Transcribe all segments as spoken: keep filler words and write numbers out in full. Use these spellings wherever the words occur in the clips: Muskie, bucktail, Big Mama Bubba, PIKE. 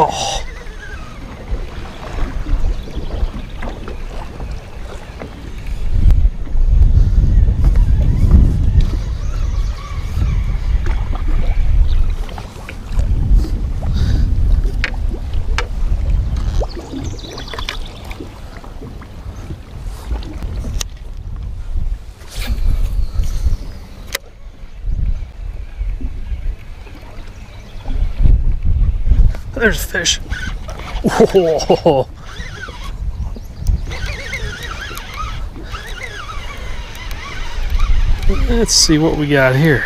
Oh. There's a fish. Whoa. Let's see what we got here.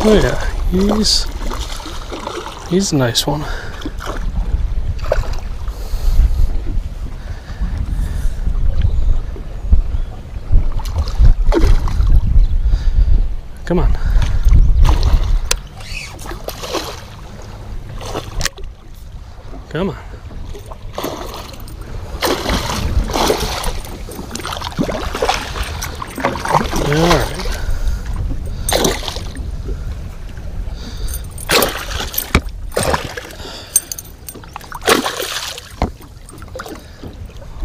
Oh yeah, he's he's a nice one. Come on. Come on. Alright.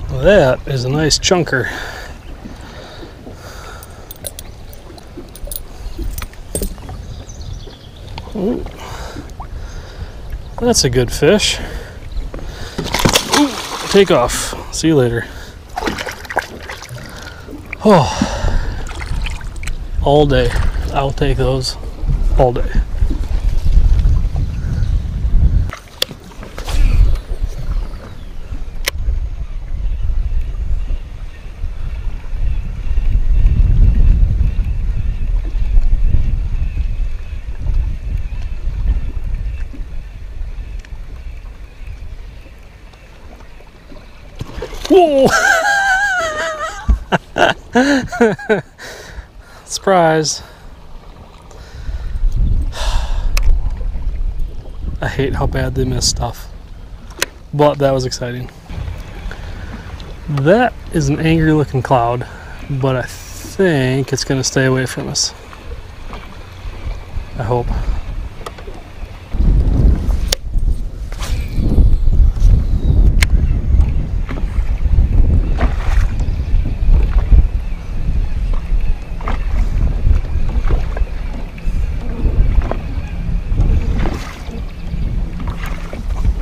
Well, that is a nice chunker. Ooh. That's a good fish. Take off. See you later. Oh, all day. I'll take those all day. Whoa! Surprise! I hate how bad they miss stuff, but that was exciting. That is an angry looking cloud, but I think it's going to stay away from us. I hope.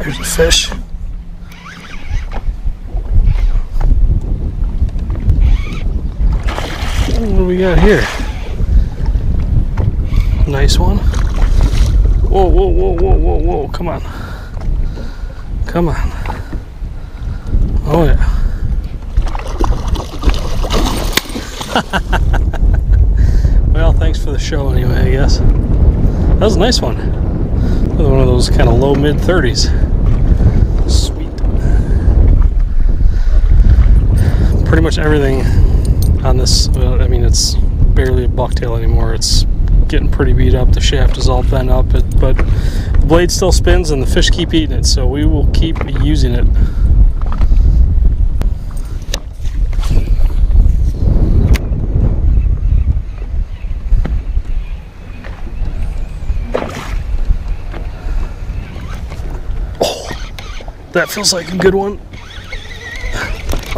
There's a fish. What do we got here? Nice one. Whoa, whoa, whoa, whoa, whoa, whoa. Come on. Come on. Oh, yeah. Well, thanks for the show anyway, I guess. That was a nice one. Another one of those kind of low mid thirties. Pretty much everything on this, uh, I mean, it's barely a bucktail anymore. It's getting pretty beat up. The shaft is all bent up, it, but the blade still spins and the fish keep eating it, so we will keep using it. Oh, that feels like a good one.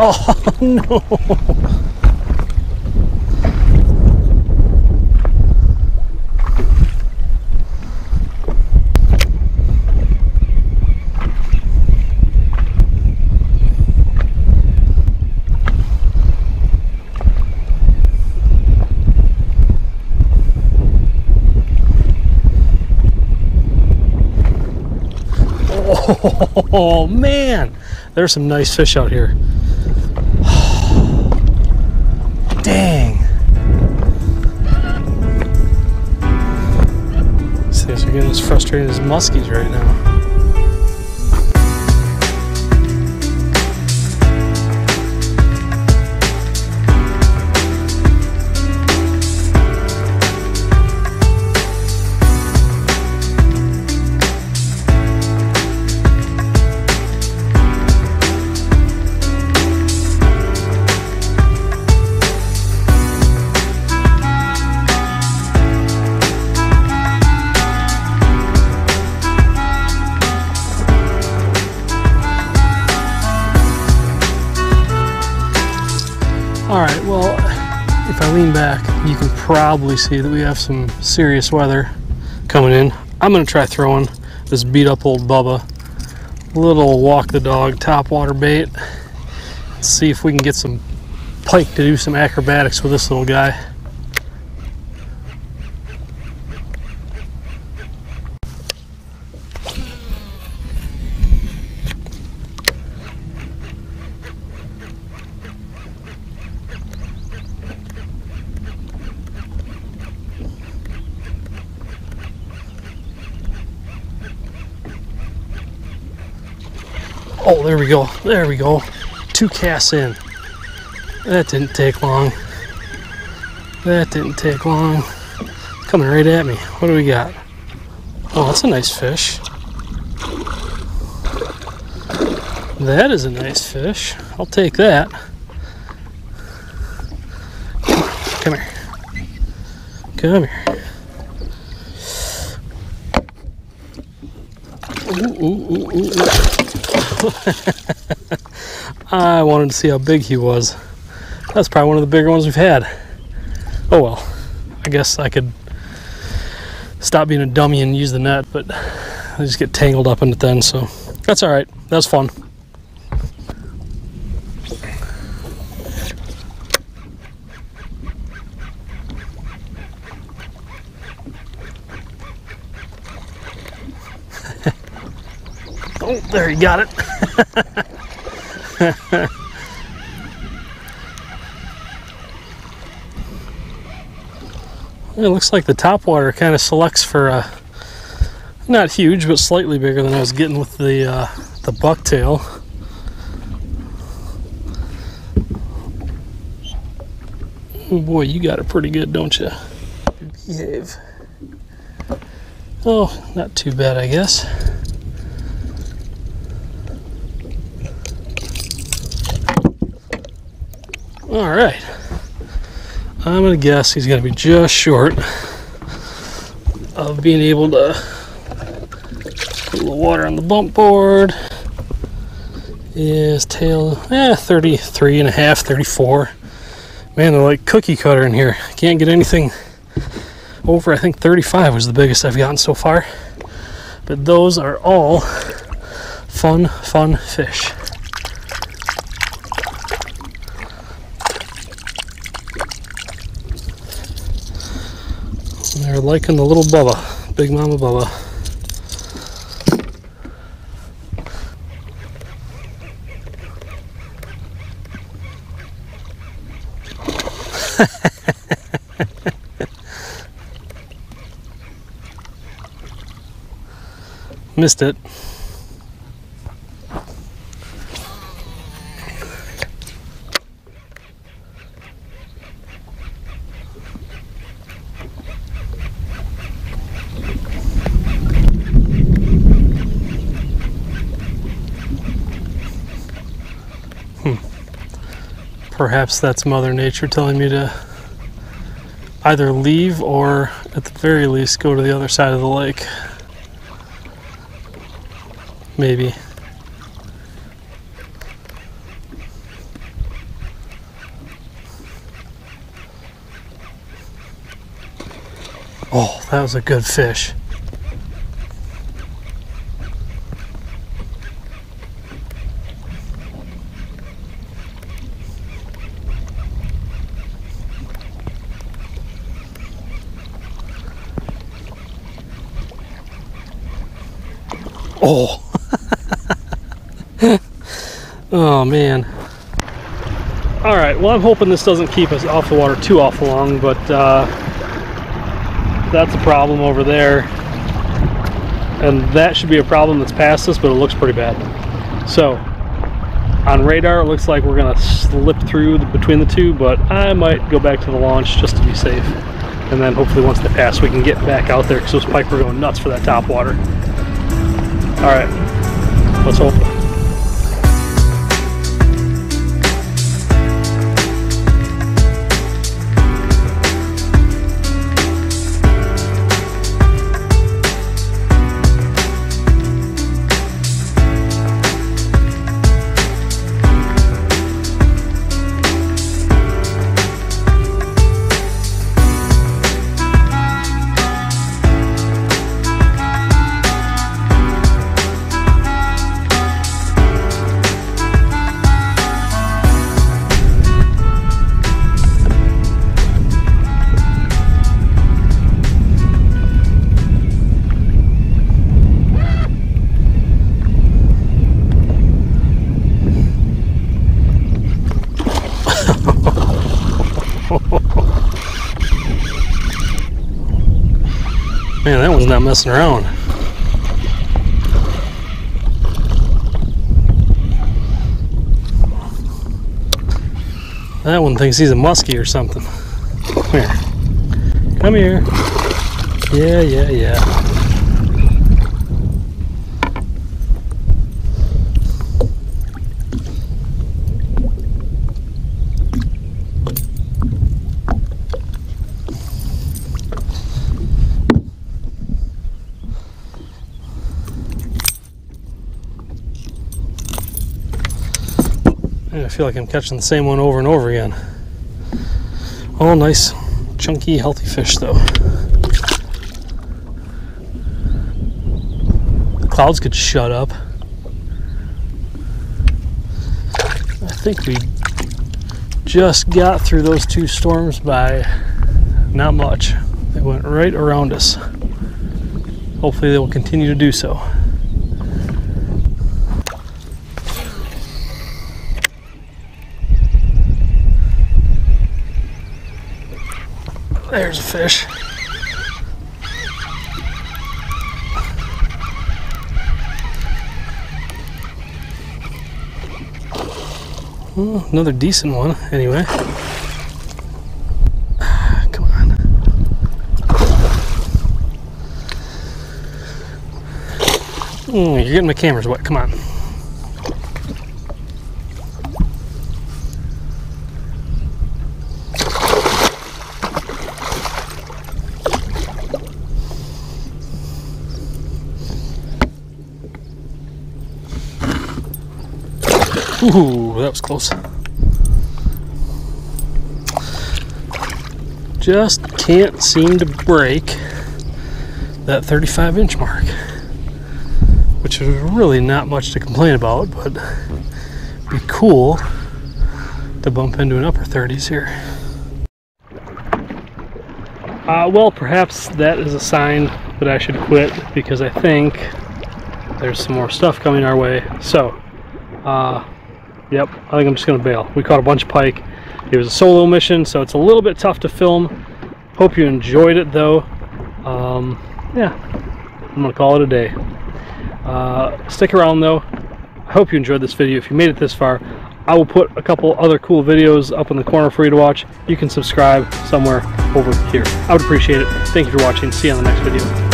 Oh no! Oh man! There's some nice fish out here. Dang. See, they're getting as frustrated as muskies right now. Alright, well, if I lean back, you can probably see that we have some serious weather coming in. I'm going to try throwing this beat up old Bubba. Little walk the dog topwater bait. Let's see if we can get some pike to do some acrobatics with this little guy. Oh, there we go, there we go. Two casts in. That didn't take long. That didn't take long. Coming right at me. What do we got? Oh, that's a nice fish. That is a nice fish. I'll take that. Come here. Come here. Ooh, ooh, ooh, ooh, ooh. I wanted to see how big he was. That's probably one of the bigger ones we've had. Oh well, I guess I could stop being a dummy and use the net, but I just get tangled up in it then, so that's alright. That was fun. Oh, there, you got it. It looks like the topwater kind of selects for a, uh, not huge, but slightly bigger than I was getting with the, uh, the bucktail. Oh boy, you got it pretty good, don't you? Behave. Oh, not too bad, I guess. All right, I'm gonna guess he's gonna be just short of being able to put a little water on the bump board. His tail, eh, thirty-three and a half, thirty-four. Man, they're like cookie cutter in here. Can't get anything over, I think thirty-five was the biggest I've gotten so far. But those are all fun, fun fish. They're liking the little Bubba, Big Mama Bubba. Missed it. Perhaps that's Mother Nature telling me to either leave or, at the very least, go to the other side of the lake. Maybe. Oh, that was a good fish. Oh. Oh man. All right, well, I'm hoping this doesn't keep us off the water too awful long, but uh, that's a problem over there, and that should be a problem that's past us, but it looks pretty bad. So on radar it looks like we're gonna slip through the, between the two, but I might go back to the launch just to be safe, and then hopefully once they pass we can get back out there, because those pike were going nuts for that top water. All right, let's hope. not messing around. That one thinks he's a muskie or something. Come here. Come here. Yeah, yeah, yeah. I feel like I'm catching the same one over and over again. All nice, chunky, healthy fish though. The clouds could shut up. I think we just got through those two storms by not much. They went right around us. Hopefully they will continue to do so. There's a fish. Well, another decent one, anyway. Ah, come on. Mm, you're getting my cameras wet, come on. Ooh, that was close. Just can't seem to break that thirty-five inch mark, which is really not much to complain about, but it'd be cool to bump into an upper thirties here. Uh, well, perhaps that is a sign that I should quit, because I think there's some more stuff coming our way. So, uh, yep, I think I'm just gonna bail. We caught a bunch of pike. It was a solo mission, so it's a little bit tough to film. Hope you enjoyed it though. Um, yeah, I'm gonna call it a day. Uh, stick around though. I hope you enjoyed this video. If you made it this far, I will put a couple other cool videos up in the corner for you to watch. You can subscribe somewhere over here. I would appreciate it. Thank you for watching. See you on the next video.